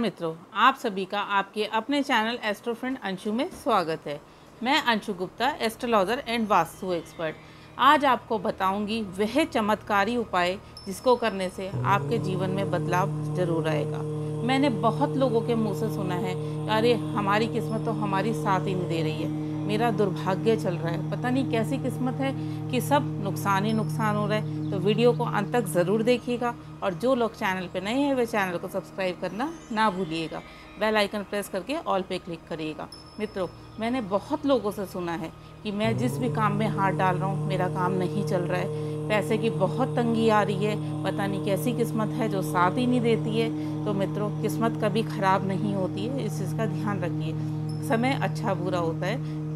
मित्रों, आप सभी का आपके अपने चैनल एस्ट्रोफ्रेंड अंशु में स्वागत है। मैं Anshu Gupta, astrologer and vastu expert, आज आपको बताऊंगी वह चमत्कारी उपाय जिसको करने से आपके जीवन में बदलाव जरूर आएगा। मैंने बहुत लोगों के मुंह से सुना है, अरे हमारी किस्मत तो हमारी साथ ही नहीं दे रही है, मेरा दुर्भाग्य चल रहा है, पता नहीं कैसी किस्मत है कि सब नुकसान ही नुकसान हो रहा है। तो वीडियो को अंत तक ज़रूर देखिएगा और जो लोग चैनल पर नए हैं वे चैनल को सब्सक्राइब करना ना भूलिएगा। बेल आइकन प्रेस करके ऑल पे क्लिक करिएगा। मित्रों, मैंने बहुत लोगों से सुना है कि मैं जिस भी काम में हाथ डाल रहा हूँ मेरा काम नहीं चल रहा है, पैसे की बहुत तंगी आ रही है, पता नहीं कैसी किस्मत है जो साथ ही नहीं देती है। तो मित्रों, किस्मत कभी ख़राब नहीं होती है, इस चीज़ का ध्यान रखिए। समय अच्छा बुरा होता है।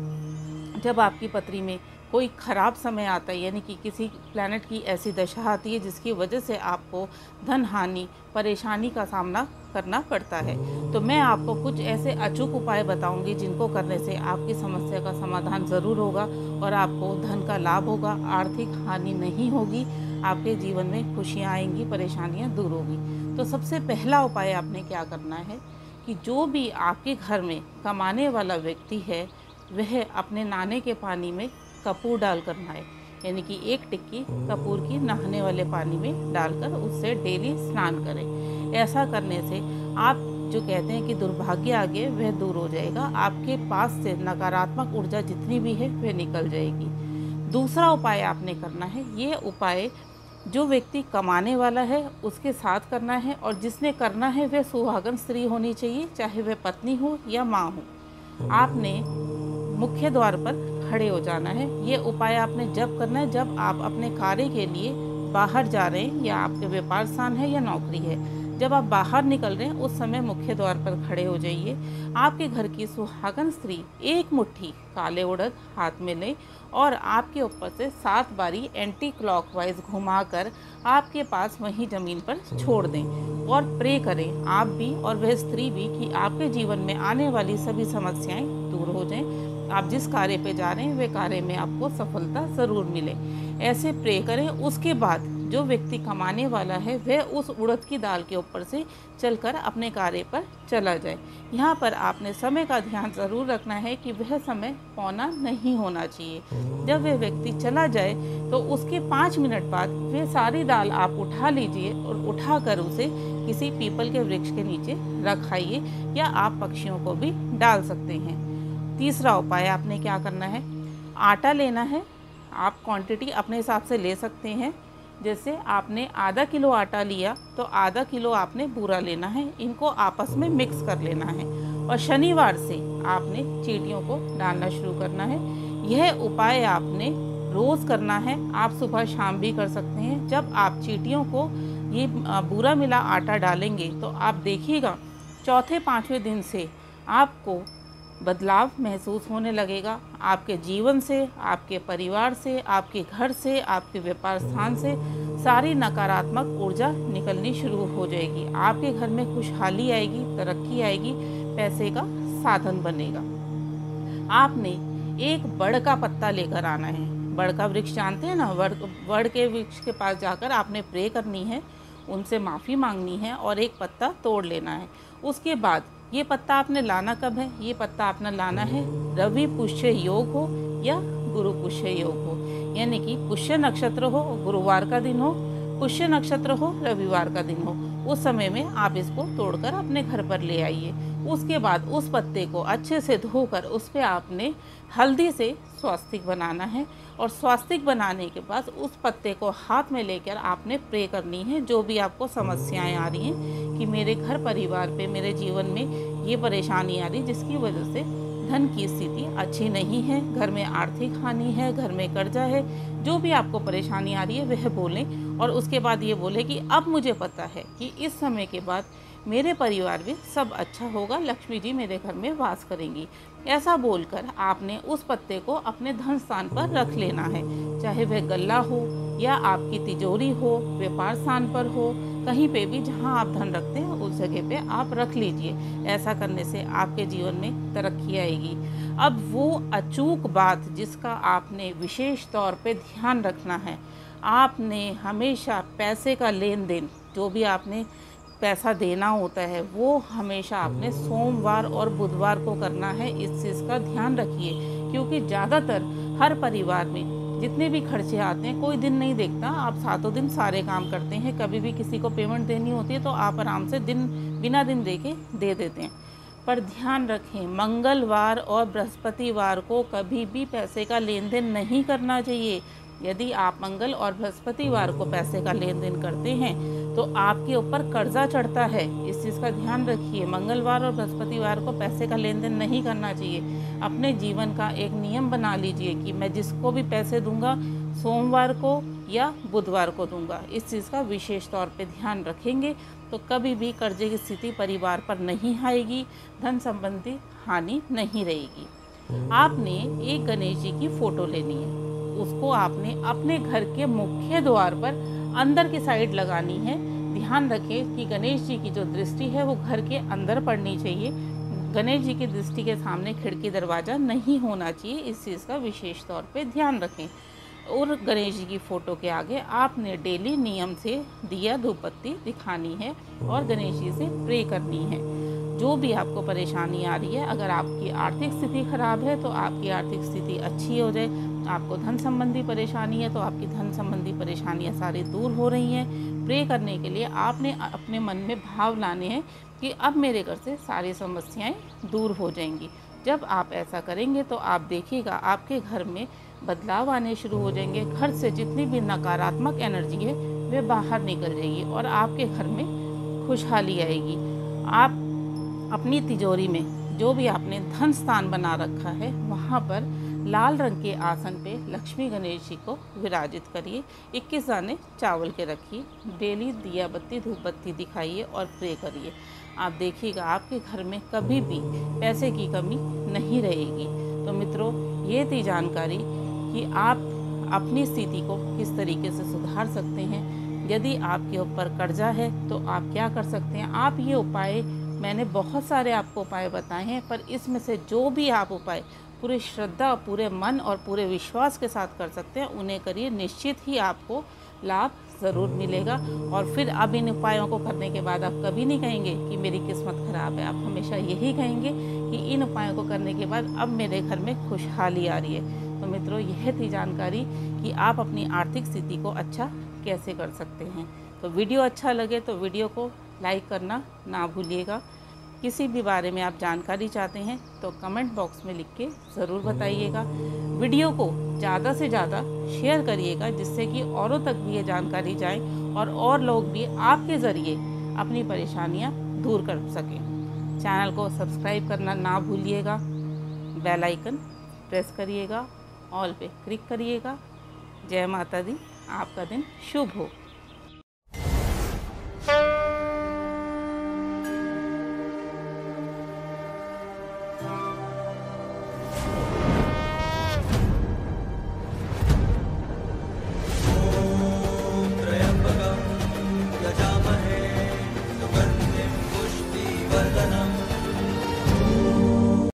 जब आपकी पत्री में कोई ख़राब समय आता है, यानी कि किसी प्लैनेट की ऐसी दशा आती है जिसकी वजह से आपको धन हानि, परेशानी का सामना करना पड़ता है, तो मैं आपको कुछ ऐसे अचूक उपाय बताऊंगी जिनको करने से आपकी समस्या का समाधान ज़रूर होगा और आपको धन का लाभ होगा, आर्थिक हानि नहीं होगी, आपके जीवन में खुशियाँ आएंगी, परेशानियाँ दूर होगी। तो सबसे पहला उपाय आपने क्या करना है कि जो भी आपके घर में कमाने वाला व्यक्ति है वह अपने नहाने के पानी में कपूर डालकर नहाए, यानी कि एक टिक्की कपूर की नहाने वाले पानी में डालकर उससे डेली स्नान करें। ऐसा करने से आप जो कहते हैं कि दुर्भाग्य आगे वह दूर हो जाएगा, आपके पास से नकारात्मक ऊर्जा जितनी भी है वह निकल जाएगी। दूसरा उपाय आपने करना है, ये उपाय जो व्यक्ति कमाने वाला है उसके साथ करना है और जिसने करना है वह सुहागन स्त्री होनी चाहिए, चाहे वह पत्नी हो या माँ हो। आपने मुख्य द्वार पर खड़े हो जाना है। ये उपाय आपने जब करना है जब आप अपने कार्य के लिए बाहर जा रहे हैं या आपके व्यापार स्थान है या नौकरी है, जब आप बाहर निकल रहे हैं उस समय मुख्य द्वार पर खड़े हो जाइए। आपके घर की सुहागन स्त्री एक मुट्ठी काले उड़द हाथ में लें और आपके ऊपर से 7 बारी एंटी क्लॉकवाइज घुमाकर आपके पास वहीं ज़मीन पर छोड़ दें और प्रे करें आप भी और वह स्त्री भी कि आपके जीवन में आने वाली सभी समस्याएँ दूर हो जाएँ, आप जिस कार्य पे जा रहे हैं वे कार्य में आपको सफलता ज़रूर मिले, ऐसे प्रे करें। उसके बाद जो व्यक्ति कमाने वाला है वह उस उड़द की दाल के ऊपर से चलकर अपने कार्य पर चला जाए। यहाँ पर आपने समय का ध्यान ज़रूर रखना है कि वह समय पौना नहीं होना चाहिए। जब वह व्यक्ति चला जाए तो उसके 5 मिनट बाद वह सारी दाल आप उठा लीजिए और उठाकर उसे किसी पीपल के वृक्ष के नीचे रखाइए या आप पक्षियों को भी डाल सकते हैं। तीसरा उपाय आपने क्या करना है, आटा लेना है, आप क्वांटिटी अपने हिसाब से ले सकते हैं। जैसे आपने आधा किलो आटा लिया तो आधा किलो आपने बूरा लेना है, इनको आपस में मिक्स कर लेना है और शनिवार से आपने चींटियों को डालना शुरू करना है। यह उपाय आपने रोज़ करना है, आप सुबह शाम भी कर सकते हैं। जब आप चींटियों को ये बूरा मिला आटा डालेंगे तो आप देखिएगा चौथे पाँचवें दिन से आपको बदलाव महसूस होने लगेगा, आपके जीवन से, आपके परिवार से, आपके घर से, आपके व्यापार स्थान से सारी नकारात्मक ऊर्जा निकलनी शुरू हो जाएगी। आपके घर में खुशहाली आएगी, तरक्की आएगी, पैसे का साधन बनेगा। आपने एक बड़ का पत्ता लेकर आना है, बड़ का वृक्ष जानते हैं ना, बड़ के वृक्ष के पास जाकर आपने प्रे करनी है, उनसे माफ़ी मांगनी है और एक पत्ता तोड़ लेना है। उसके बाद ये पत्ता आपने लाना कब है, ये पत्ता आपने लाना है रवि पुष्य योग हो या गुरु पुष्य योग हो, यानी कि पुष्य नक्षत्र हो, गुरुवार का दिन हो, पुष्य नक्षत्र हो, रविवार का दिन हो, उस समय में आप इसको तोड़कर अपने घर पर ले आइए। उसके बाद उस पत्ते को अच्छे से धोकर उस पर आपने हल्दी से स्वास्तिक बनाना है और स्वास्तिक बनाने के बाद उस पत्ते को हाथ में लेकर आपने प्रे करनी है। जो भी आपको समस्याएं आ रही हैं कि मेरे घर परिवार पे, मेरे जीवन में ये परेशानी आ रही जिसकी वजह से धन की स्थिति अच्छी नहीं है, घर में आर्थिक हानि है, घर में कर्जा है, जो भी आपको परेशानी आ रही है वह बोलें और उसके बाद ये बोलें कि अब मुझे पता है कि इस समय के बाद मेरे परिवार में सब अच्छा होगा, लक्ष्मी जी मेरे घर में वास करेंगी। ऐसा बोलकर आपने उस पत्ते को अपने धन स्थान पर रख लेना है, चाहे वह गल्ला हो या आपकी तिजोरी हो, व्यापार स्थान पर हो, कहीं पे भी जहां आप धन रखते हैं उस जगह पे आप रख लीजिए। ऐसा करने से आपके जीवन में तरक्की आएगी। अब वो अचूक बात जिसका आपने विशेष तौर पे ध्यान रखना है, आपने हमेशा पैसे का लेन देन, जो भी आपने पैसा देना होता है वो हमेशा आपने सोमवार और बुधवार को करना है। इस चीज़ का ध्यान रखिए, क्योंकि ज़्यादातर हर परिवार में जितने भी खर्चे आते हैं कोई दिन नहीं देखता, आप सातों दिन सारे काम करते हैं। कभी भी किसी को पेमेंट देनी होती है तो आप आराम से दिन बिना दिन देके दे देते हैं। पर ध्यान रखें, मंगलवार और बृहस्पतिवार को कभी भी पैसे का लेन देन नहीं करना चाहिए। यदि आप मंगल और बृहस्पतिवार को पैसे का लेन देन करते हैं तो आपके ऊपर कर्जा चढ़ता है। इस चीज़ का ध्यान रखिए, मंगलवार और बृहस्पतिवार को पैसे का लेन देन नहीं करना चाहिए। अपने जीवन का एक नियम बना लीजिए कि मैं जिसको भी पैसे दूंगा सोमवार को या बुधवार को दूंगा। इस चीज़ का विशेष तौर पे ध्यान रखेंगे तो कभी भी कर्जे की स्थिति परिवार पर नहीं आएगी, धन संबंधी हानि नहीं रहेगी। आपने एक गणेश जी की फ़ोटो लेनी है, उसको आपने अपने घर के मुख्य द्वार पर अंदर की साइड लगानी है। ध्यान रखें कि गणेश जी की जो दृष्टि है वो घर के अंदर पड़नी चाहिए, गणेश जी की दृष्टि के सामने खिड़की दरवाज़ा नहीं होना चाहिए। इस चीज़ का विशेष तौर पे ध्यान रखें। और गणेश जी की फ़ोटो के आगे आपने डेली नियम से दिया धूपबत्ती दिखानी है और गणेश जी से प्रे करनी है। जो भी आपको परेशानी आ रही है, अगर आपकी आर्थिक स्थिति खराब है तो आपकी आर्थिक स्थिति अच्छी हो जाए, आपको धन संबंधी परेशानी है तो आपकी धन संबंधी परेशानियां सारी दूर हो रही हैं। प्रे करने के लिए आपने अपने मन में भाव लाने हैं कि अब मेरे घर से सारी समस्याएं दूर हो जाएंगी। जब आप ऐसा करेंगे तो आप देखिएगा आपके घर में बदलाव आने शुरू हो जाएंगे। घर से जितनी भी नकारात्मक एनर्जी है वे बाहर निकल जाएगी और आपके घर में खुशहाली आएगी। आप अपनी तिजोरी में जो भी आपने धन स्थान बना रखा है वहाँ पर लाल रंग के आसन पे लक्ष्मी गणेश जी को विराजित करिए, 21 दाने चावल के रखिए, डेली दिया बत्ती धूप बत्ती दिखाइए और प्रे करिए। आप देखिएगा आपके घर में कभी भी पैसे की कमी नहीं रहेगी। तो मित्रों, ये थी जानकारी कि आप अपनी स्थिति को किस तरीके से सुधार सकते हैं। यदि आपके ऊपर कर्जा है तो आप क्या कर सकते हैं। आप ये उपाय, मैंने बहुत सारे आपको उपाय बताए हैं, पर इसमें से जो भी आप उपाय पूरी श्रद्धा, पूरे मन और पूरे विश्वास के साथ कर सकते हैं उन्हें करिए, निश्चित ही आपको लाभ ज़रूर मिलेगा। और फिर अब इन उपायों को करने के बाद आप कभी नहीं कहेंगे कि मेरी किस्मत ख़राब है, आप हमेशा यही कहेंगे कि इन उपायों को करने के बाद अब मेरे घर में खुशहाली आ रही है। तो मित्रों, यह थी जानकारी कि आप अपनी आर्थिक स्थिति को अच्छा कैसे कर सकते हैं। तो वीडियो अच्छा लगे तो वीडियो को लाइक करना ना भूलिएगा। किसी भी बारे में आप जानकारी चाहते हैं तो कमेंट बॉक्स में लिख के ज़रूर बताइएगा। वीडियो को ज़्यादा से ज़्यादा शेयर करिएगा जिससे कि औरों तक भी ये जानकारी जाए और लोग भी आपके ज़रिए अपनी परेशानियां दूर कर सकें। चैनल को सब्सक्राइब करना ना भूलिएगा, बेल आइकन प्रेस करिएगा, ऑल पे क्लिक करिएगा। जय माता दी, आपका दिन शुभ हो।